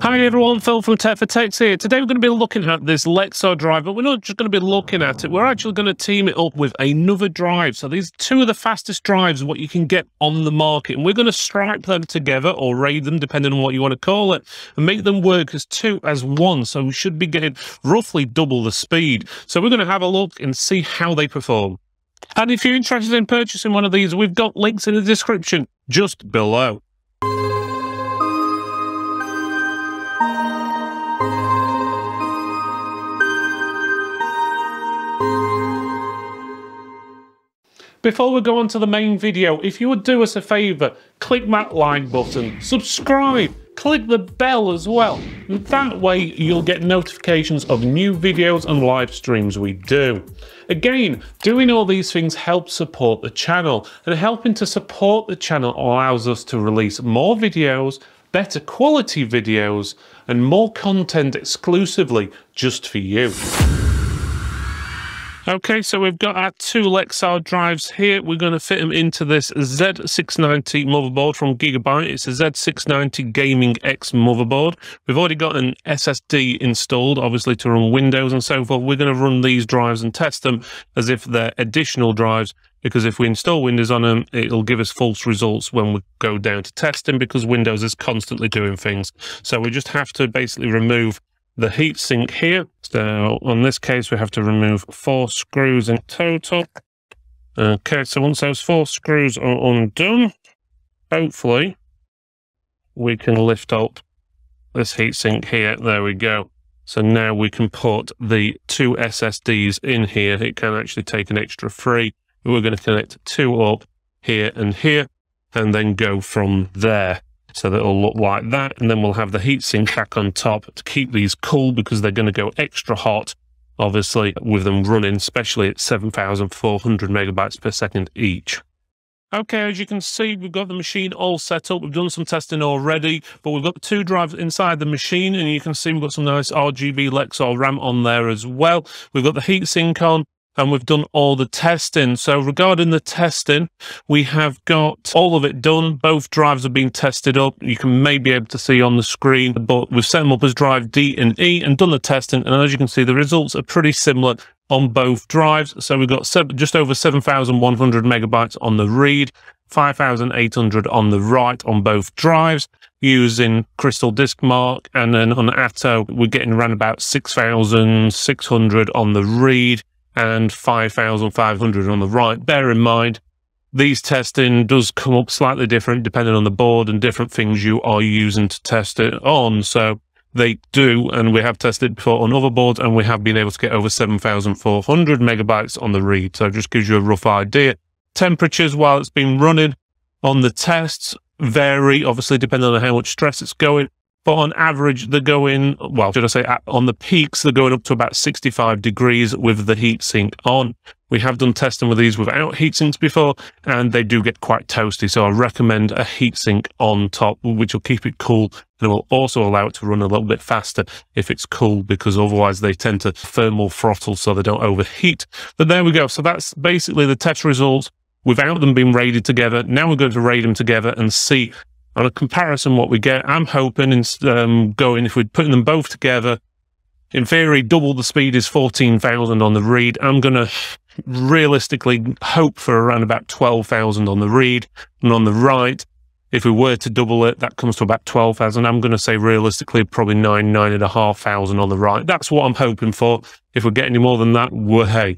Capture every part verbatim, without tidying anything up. Hi everyone, Phil from Tech for Techs here. Today we're going to be looking at this Lexar drive, but we're not just going to be looking at it, we're actually going to team it up with another drive. So these are two of the fastest drives what you can get on the market, and we're going to strap them together or RAID them, depending on what you want to call it, and make them work as two as one. So we should be getting roughly double the speed. So we're going to have a look and see how they perform. And if you're interested in purchasing one of these, we've got links in the description just below. Before we go on to the main video, if you would do us a favour, click that like button, subscribe, click the bell as well. And that way you'll get notifications of new videos and live streams we do. Again, doing all these things helps support the channel, and helping to support the channel allows us to release more videos, better quality videos, and more content exclusively just for you. Okay, so we've got our two Lexar drives here. We're going to fit them into this Z six ninety motherboard from Gigabyte. It's a Z six ninety Gaming X motherboard. We've already got an S S D installed, obviously, to run Windows and so forth. We're going to run these drives and test them as if they're additional drives, because if we install Windows on them, it'll give us false results when we go down to testing, because Windows is constantly doing things. So we just have to basically remove the heatsink here. So on this case, we have to remove four screws in total. Okay, so once those four screws are undone, hopefully we can lift up this heatsink here. There we go. So now we can put the two S S Ds in here. It can actually take an extra three. We're going to connect two up here and here, and then go from there. So that it'll look like that, and then we'll have the heatsink back on top to keep these cool, because they're going to go extra hot, obviously, with them running, especially at seven thousand four hundred megabytes per second each. Okay, as you can see, we've got the machine all set up. We've done some testing already, but we've got two drives inside the machine, and you can see we've got some nice R G B Lexar RAM on there as well. We've got the heatsink on, and we've done all the testing. So regarding the testing, we have got all of it done. Both drives have been tested up. You can maybe be able to see on the screen, but we've set them up as drive D and E and done the testing. And as you can see, the results are pretty similar on both drives. So we've got seven, just over seven thousand one hundred megabytes on the read, five thousand eight hundred on the write on both drives, using Crystal Disk Mark. And then on Atto, we're getting around about six thousand six hundred on the read, and five thousand five hundred on the right. Bear in mind, these testing does come up slightly different depending on the board and different things you are using to test it on. So they do, and we have tested before on other boards, and we have been able to get over seven thousand four hundred megabytes on the read. So it just gives you a rough idea. Temperatures while it's been running on the tests vary, obviously, depending on how much stress it's going. But on average, they're going, well, should I say, on the peaks, they're going up to about sixty-five degrees with the heatsink on. We have done testing with these without heatsinks before, and they do get quite toasty. So I recommend a heatsink on top, which will keep it cool, and it will also allow it to run a little bit faster if it's cool, because otherwise they tend to thermal throttle so they don't overheat. But there we go. So that's basically the test results without them being raided together. Now we're going to raid them together and see, on a comparison, what we get. I'm hoping in, um, going, if we're putting them both together, in theory, double the speed is fourteen thousand on the read. I'm going to realistically hope for around about twelve thousand on the read. And on the write, if we were to double it, that comes to about twelve thousand. I'm going to say realistically, probably nine, nine and a half thousand on the write. That's what I'm hoping for. If we get any more than that, well, hey.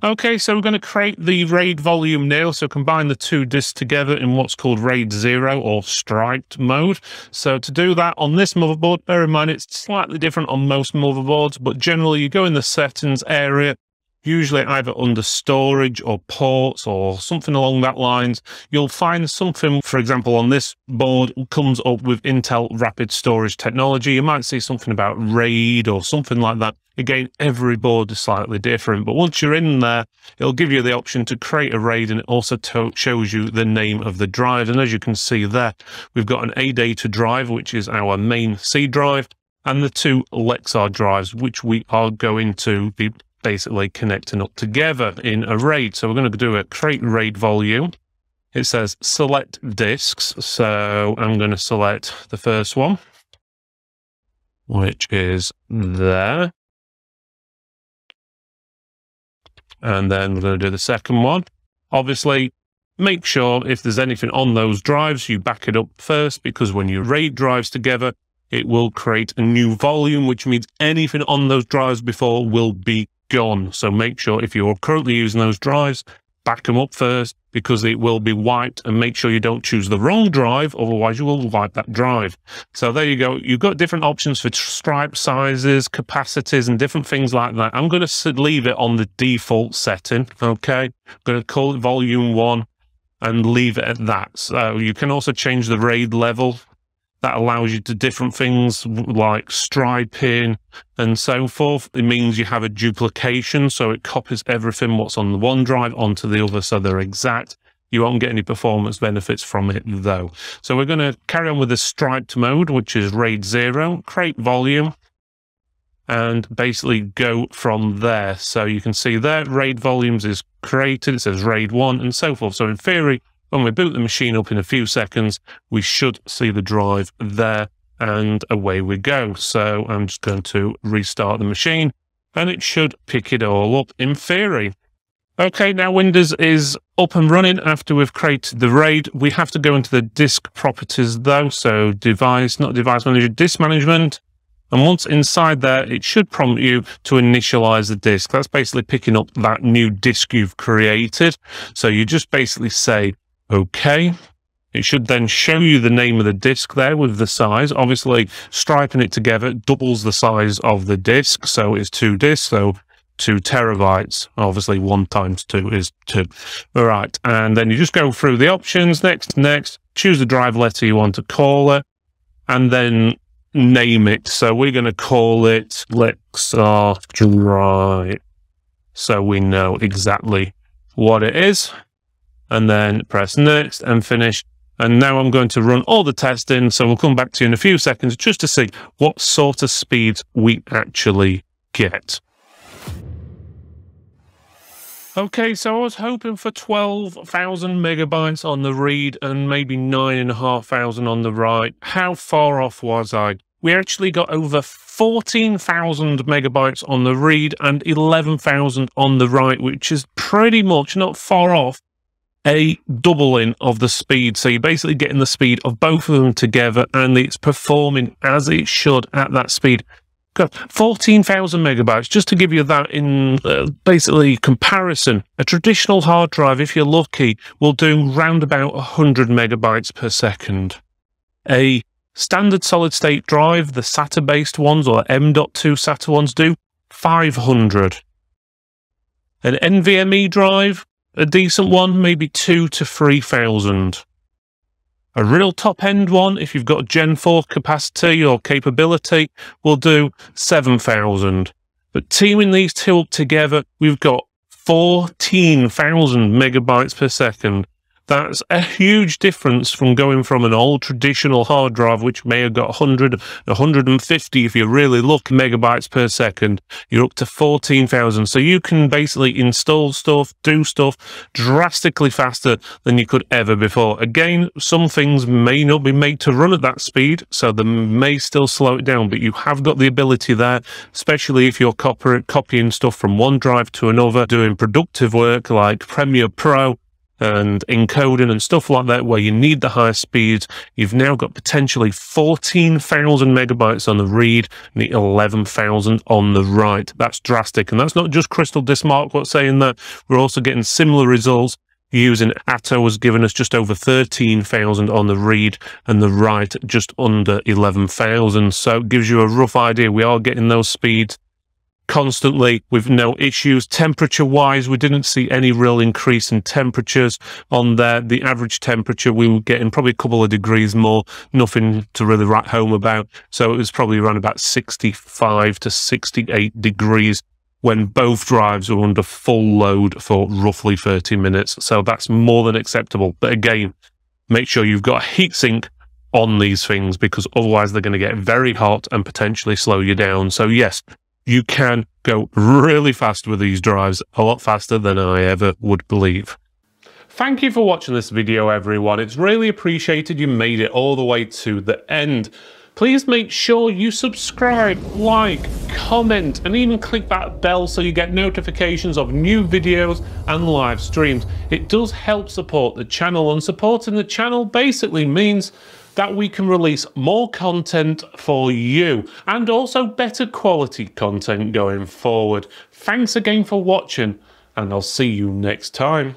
Okay, so we're going to create the RAID volume now. So combine the two disks together in what's called RAID zero or striped mode. So to do that on this motherboard, bear in mind it's slightly different on most motherboards, but generally you go in the settings area, usually either under storage or ports or something along that lines. You'll find something, for example, on this board comes up with Intel rapid storage technology. You might see something about RAID or something like that. Again, every board is slightly different, but once you're in there, it'll give you the option to create a RAID, and it also shows you the name of the drive. And as you can see there, we've got an ADATA drive, which is our main C drive, and the two Lexar drives, which we are going to be basically connecting up together in a RAID. So we're going to do a create RAID volume. it says select disks. So I'm going to select the first one, which is there. And then we're going to do the second one. Obviously, make sure if there's anything on those drives, you back it up first, because when you RAID drives together, it will create a new volume, which means anything on those drives before will be gone. So make sure if you're currently using those drives, back them up first, because it will be wiped, and make sure you don't choose the wrong drive, otherwise you will wipe that drive. So there you go. You've got different options for stripe sizes, capacities, and different things like that. I'm going to leave it on the default setting, okay? I'm going to call it volume one and leave it at that. So you can also change the RAID level. That allows you to different things like striping and so forth. It means you have a duplication, so it copies everything what's on the one drive onto the other, so they're exact. You won't get any performance benefits from it though. So we're going to carry on with the striped mode, which is RAID zero, create volume, and basically go from there. So you can see there, RAID volumes is created, it says RAID one and so forth. So in theory, when we boot the machine up in a few seconds, we should see the drive there, and away we go. So I'm just going to restart the machine and it should pick it all up in theory. Okay, now Windows is up and running after we've created the RAID. We have to go into the disk properties though. So device, not device manager, disk management. And once inside there, it should prompt you to initialize the disk. That's basically picking up that new disk you've created. So you just basically say, okay, it should then show you the name of the disk there with the size. Obviously, striping it together doubles the size of the disk, so it's two disks, so two terabytes. Obviously, one times two is two. All right, and then you just go through the options, next, next, choose the drive letter you want to call it, and then name it. So we're going to call it Lexar Drive, so we know exactly what it is. And then press next and finish. And now I'm going to run all the testing. So we'll come back to you in a few seconds just to see what sort of speeds we actually get. Okay, so I was hoping for twelve thousand megabytes on the read and maybe nine and a half thousand on the write. How far off was I? We actually got over fourteen thousand megabytes on the read and eleven thousand on the write, which is pretty much not far off a doubling of the speed. So you're basically getting the speed of both of them together, and it's performing as it should at that speed. God, fourteen thousand megabytes, just to give you that in uh, basically comparison, a traditional hard drive, if you're lucky, will do round about one hundred megabytes per second. A standard solid state drive, the SATA based ones or M dot two SATA ones, do five hundred. An NVMe drive, a decent one, maybe two to three thousand. A real top end one, if you've got gen four capacity or capability, will do seven thousand. But teaming these two up together, we've got fourteen thousand megabytes per second. That's a huge difference from going from an old traditional hard drive, which may have got one hundred, one hundred fifty, if you really look, megabytes per second. You're up to fourteen thousand. So you can basically install stuff, do stuff drastically faster than you could ever before. Again, some things may not be made to run at that speed, so they may still slow it down, but you have got the ability there, especially if you're copying stuff from one drive to another, doing productive work like Premiere Pro, and encoding and stuff like that, where you need the high speeds. You've now got potentially fourteen thousand megabytes on the read and the eleven thousand on the write. That's drastic. And that's not just Crystal Disk Mark what's saying that. We're also getting similar results using Atto, has given us just over thirteen thousand on the read and the write just under eleven thousand. So it gives you a rough idea. We are getting those speeds constantly with no issues. Temperature wise, we didn't see any real increase in temperatures on there. The average temperature we were getting probably a couple of degrees more, nothing to really write home about. So it was probably around about sixty-five to sixty-eight degrees when both drives were under full load for roughly thirty minutes. So that's more than acceptable. But again, make sure you've got a heatsink on these things, because otherwise they're going to get very hot and potentially slow you down. So yes, you can go really fast with these drives, a lot faster than I ever would believe. Thank you for watching this video, everyone. It's really appreciated you made it all the way to the end. Please make sure you subscribe, like, comment, and even click that bell so you get notifications of new videos and live streams. It does help support the channel, and supporting the channel basically means that we can release more content for you and also better quality content going forward. Thanks again for watching, and I'll see you next time.